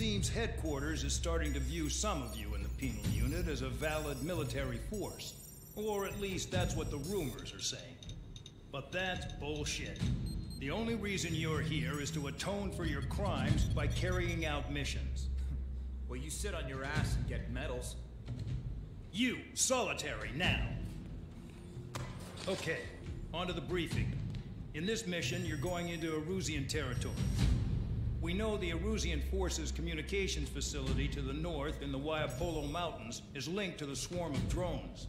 seems headquarters is starting to view some of you in the penal unit as a valid military force. Or at least that's what the rumors are saying. But that's bullshit. The only reason you're here is to atone for your crimes by carrying out missions. Well, you sit on your ass and get medals. You, solitary, now. Okay, on to the briefing. In this mission, you're going into Erusean territory. We know the Erusean forces' communications facility to the north in the Waipolo Mountains is linked to the swarm of drones.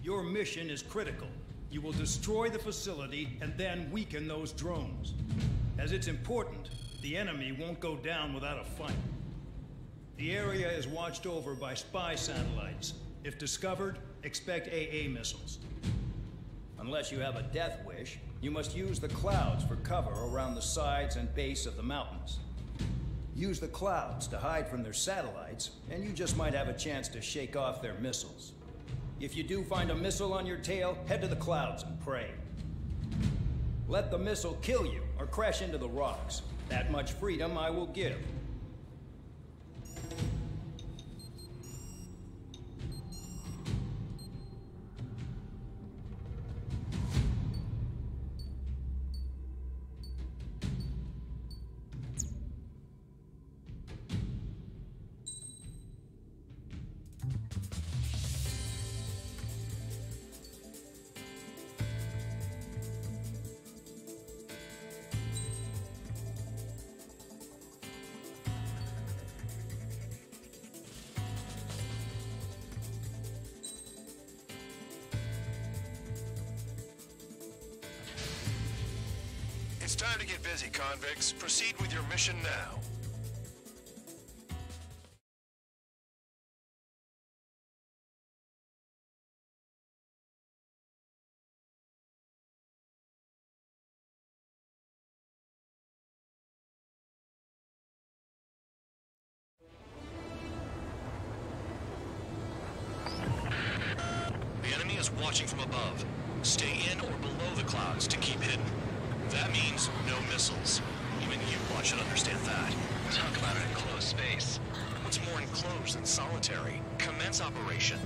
Your mission is critical. You will destroy the facility and then weaken those drones. As it's important, the enemy won't go down without a fight. The area is watched over by spy satellites. If discovered, expect AA missiles. Unless you have a death wish, you must use the clouds for cover around the sides and base of the mountains. Use the clouds to hide from their satellites, and you just might have a chance to shake off their missiles. If you do find a missile on your tail, head to the clouds and pray. Let the missile kill you or crash into the rocks. That much freedom I will give. It's time to get busy, convicts. Proceed with your mission now. The enemy is watching from above. Stay in or below the clouds to keep hidden. That means no missiles. Even you lot should understand that. Talk about an enclosed space. What's more enclosed than solitary? Commence operation.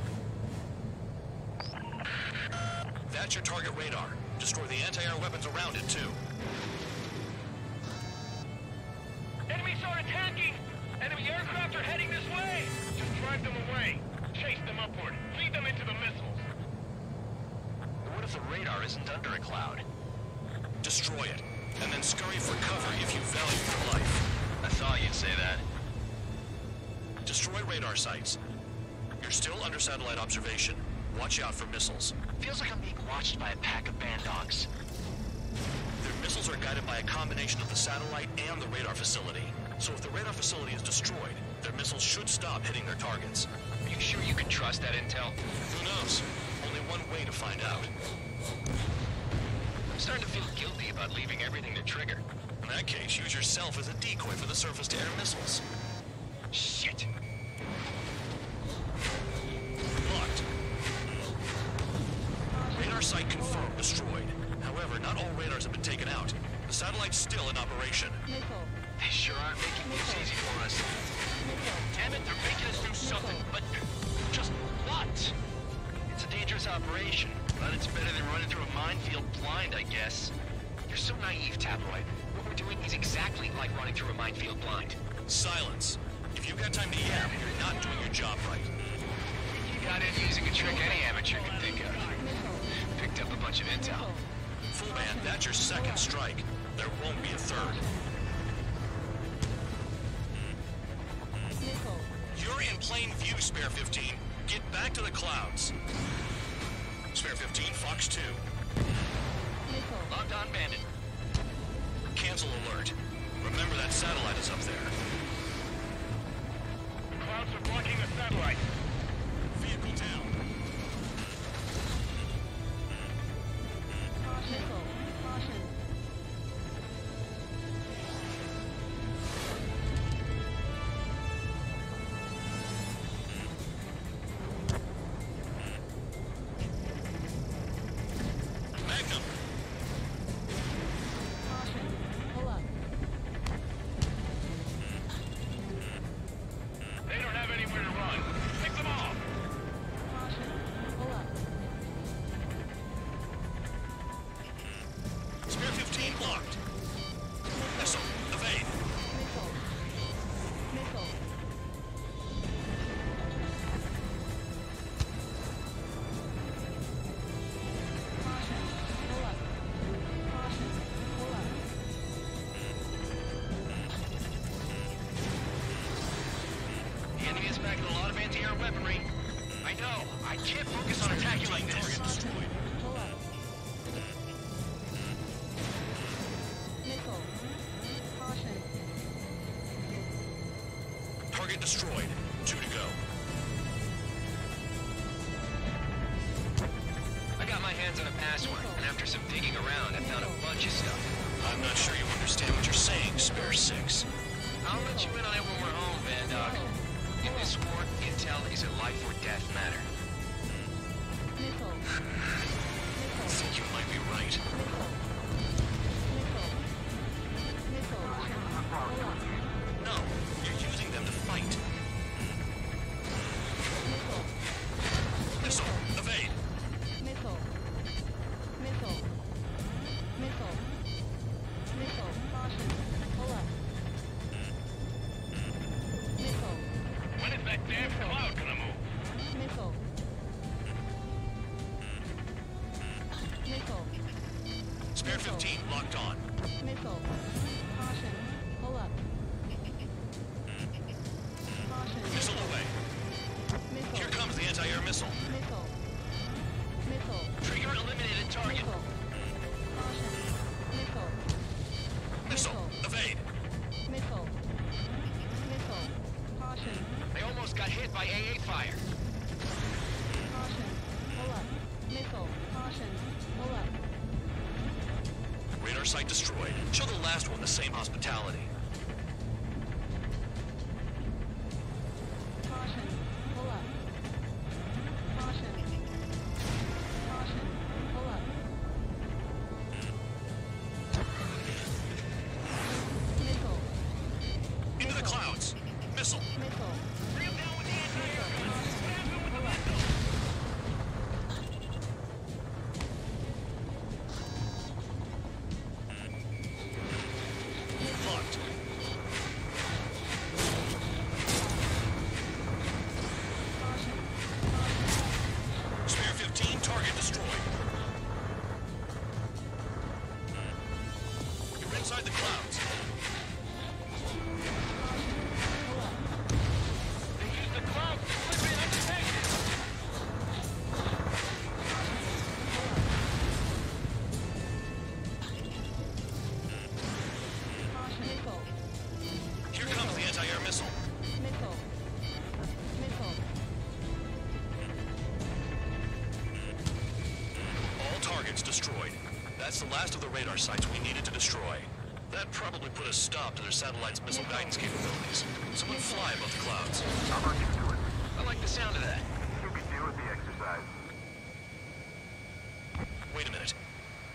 That's your target radar. Destroy the anti-air weapons around it, too. Enemies are attacking! Enemy aircraft are heading this way! Just drive them away. Chase them upward. Lead them into the missiles. What if the radar isn't under a cloud? Destroy it, and then scurry for cover if you value your life. I thought you'd say that. Destroy radar sites. You're still under satellite observation. Watch out for missiles. Feels like I'm being watched by a pack of bandogs. Their missiles are guided by a combination of the satellite and the radar facility. So if the radar facility is destroyed, their missiles should stop hitting their targets. Are you sure you can trust that intel? Who knows? Only one way to find out. I'm starting to feel guilty about leaving everything to trigger. In that case, use yourself as a decoy for the surface-to-air missiles. Shit! Locked. Radar site confirmed destroyed. However, not all radars have been taken out. The satellite's still in operation. Missile. They sure aren't making this easy for us. Missile. Damn it, they're making us do something, but just what? It's a dangerous operation. But it's better than running through a minefield blind, I guess. You're so naive, Tabloid. What we're doing is exactly like running through a minefield blind. Silence. If you've got time to yap, you're not doing your job right. You got in using a trick any amateur could think of. Picked up a bunch of intel. Full man, that's your second strike. There won't be a third. You're in plain view, Spare 15. Get back to the clouds. Spare 15, Fox 2. Locked on, Bandit. Cancel alert. Remember that satellite is up there. The clouds are blocking the satellite. Vehicle down. No, I can't focus on attacking like this. Missile. Caution. Target destroyed. 2 to go. I got my hands on a password, and after some digging around, I found a bunch of stuff. I'm not sure you understand what you're saying, Spare 6. I'll let you in on it when we're home, Van Dog. In this war, intel is a life or death matter. I think you might be right. No, you're using them to fight. Missile, evade. Missile, missile, missile, missile, caution, pull up. That damn cloud gonna move. Missile. Missile. Spare 15 locked on. Missile. Caution. Pull up. Caution. Missile away. Missile. Here comes the anti-air missile. Missile. Missile. Trigger eliminated target. Missile. Caution. Missile. Missile. Evade. Missile. Missile. Caution. They almost got hit by AA fire. Caution, pull up. Missile, caution, pull up. Radar site destroyed. Show the last one the same hospitality. Caution, pull up. Caution. Caution, pull up. Missile. Into the clouds. Missile. Missile. That's the last of the radar sites we needed to destroy. That probably put a stop to their satellite's missile guidance capabilities. Someone fly above the clouds. I'm working to it. I like the sound of that. You could do with the exercise. Wait a minute.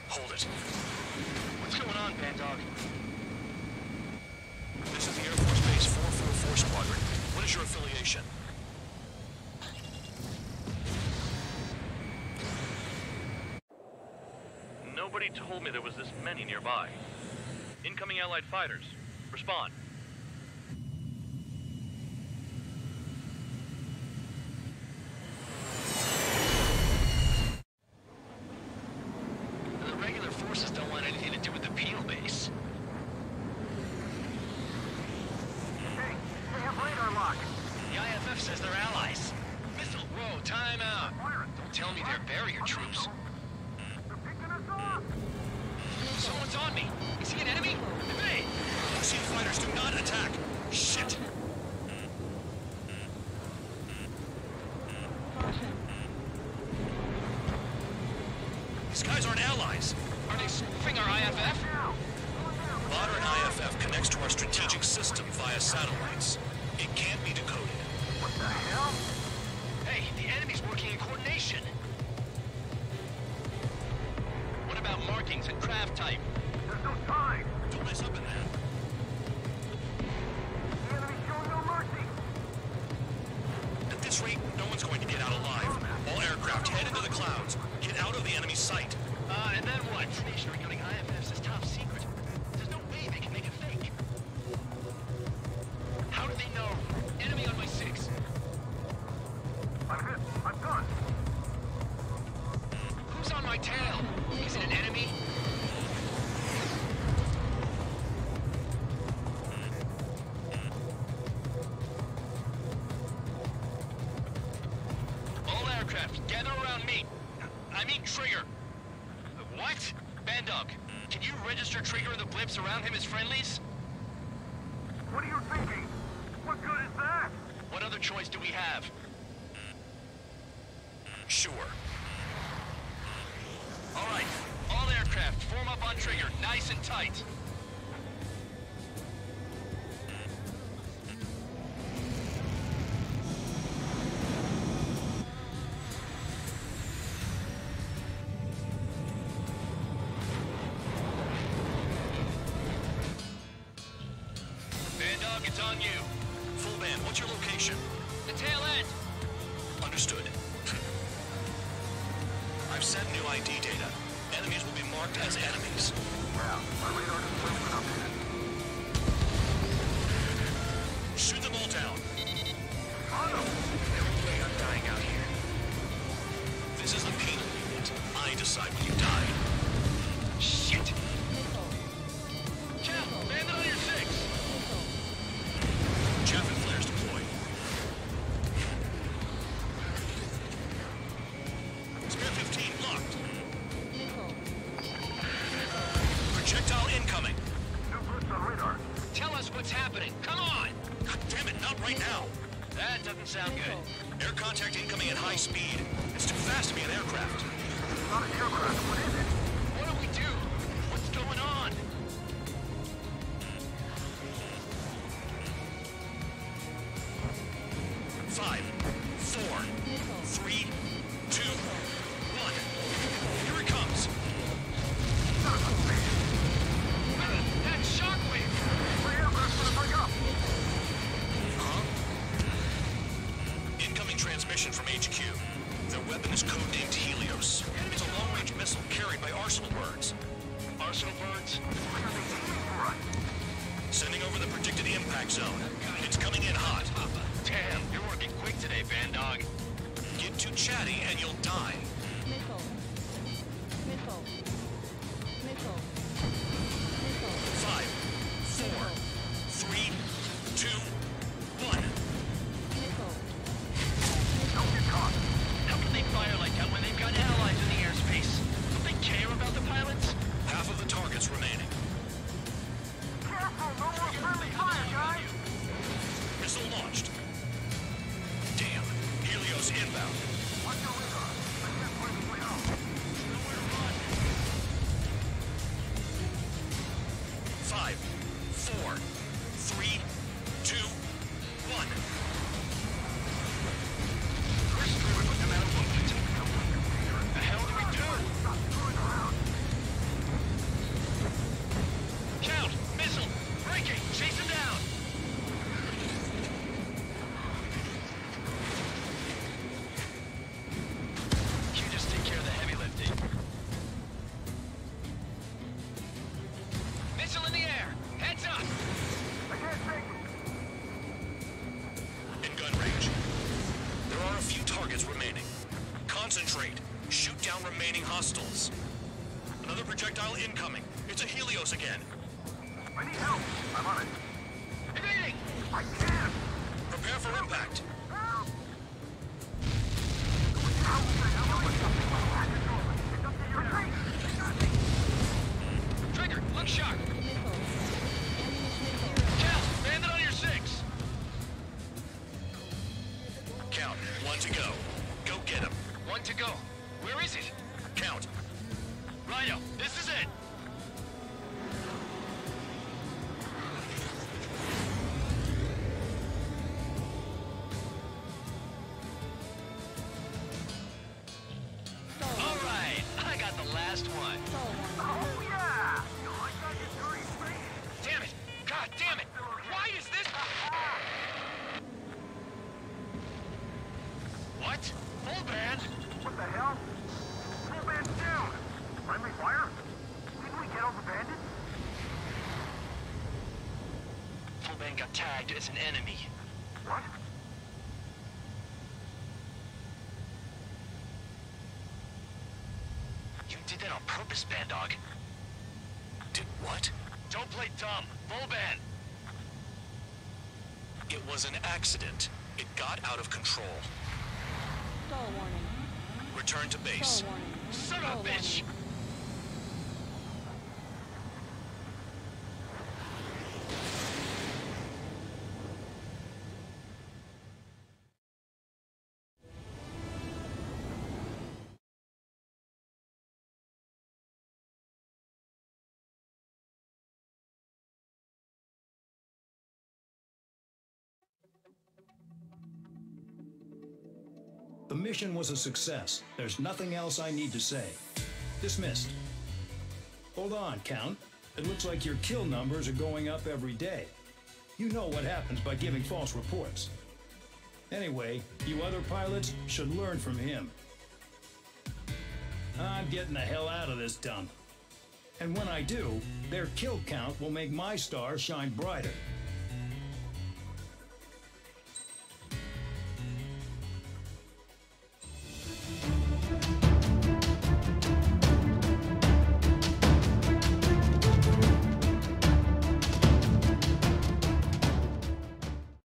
Hold it. What's going on, Bandog? This is the Air Force Base 444 Squadron. What is your affiliation? Nobody told me there was this many nearby. Incoming Allied fighters. Respond. The regular forces don't want anything to do with the Peel base. Hey, they have radar lock. The IFF says they're allies. Missile, whoa, time out. Don't tell me they're barrier troops. Someone's on me! Is he an enemy? Evade! Erusean fighters do not attack! Shit! Caution. These guys aren't allies! Are they spoofing our IFF? Modern IFF connects to our strategic system via satellites. It can't be decoded. What the hell? Hey, the enemy's working in coordination! Markings and craft type. There's no time. Don't mess up in that. The enemy's showing no mercy. At this rate, no one's going to get out alive. All aircraft head into the clouds. Get out of the enemy's sight. And then what? Information regarding IFFs is top secret. There's no way they can make it fake. How do they know? Enemy on my 6. I'm hit. I'm done. Who's on my tail? Is it an enemy? Can you register Trigger and the blips around him as friendlies? What are you thinking? What good is that? What other choice do we have? Sure. All right. All aircraft, form up on Trigger, nice and tight. It's on you. Full band, what's your location? The tail end. Understood. I've sent new ID data. Enemies will be marked as enemies. Wow, my radar display went up there. Shoot them all down. On them. There's no way I'm dying out here. This is the penal unit. I decide when you die. Shit. Sound good. Air contact incoming at high speed. It's too fast to be an aircraft. It's not an aircraft. What is it? What do we do? What's going on? Five, four, three, two, one. Here it comes. That shockwave! My aircraft's gonna break up! Transmission from HQ. Their weapon is codenamed Helios. It's a long-range missile carried by Arsenal birds. Arsenal birds? What are they aiming for us? Sending over the predicted impact zone. It's coming in hot. Damn, you're working quick today, Van Dog. Get too chatty and you'll die. Missile. Missile. Missile. Missile. Five, four, three, two, one. How can they fire like that when they've got allies in the airspace? Don't they care about the pilots? Half of the targets remaining. Careful, no more friendly fire, guys! Missile launched. Damn, Helios inbound. Watch your radar. I can't find the way out. Nowhere to run. Five, four, three, two, one. Hostiles. Another projectile incoming. It's a Helios again. I need help. I'm on it. Evading! I can't! Prepare for impact. Help! Trigger, look sharp. Count, land it on your six. Count, one to go. Go get him. One to go. Where is it? Count. Rhino, this is it. All right, I got the last one. Oh yeah! Damn it! God damn it! Why is this? What? Full band? What the hell? Down. Friendly fire? Didn't we get all the bandits? Full band got tagged as an enemy. What? You did that on purpose, Bandog. Did what? Don't play dumb. Full band. It was an accident. It got out of control. Stall warning. Return to base. Son of a bitch! mission was a success. There's nothing else I need to say. Dismissed. Hold on, Count. It looks like your kill numbers are going up every day. You know what happens by giving false reports. Anyway, you other pilots should learn from him. I'm getting the hell out of this dump. And when I do, their kill count will make my star shine brighter.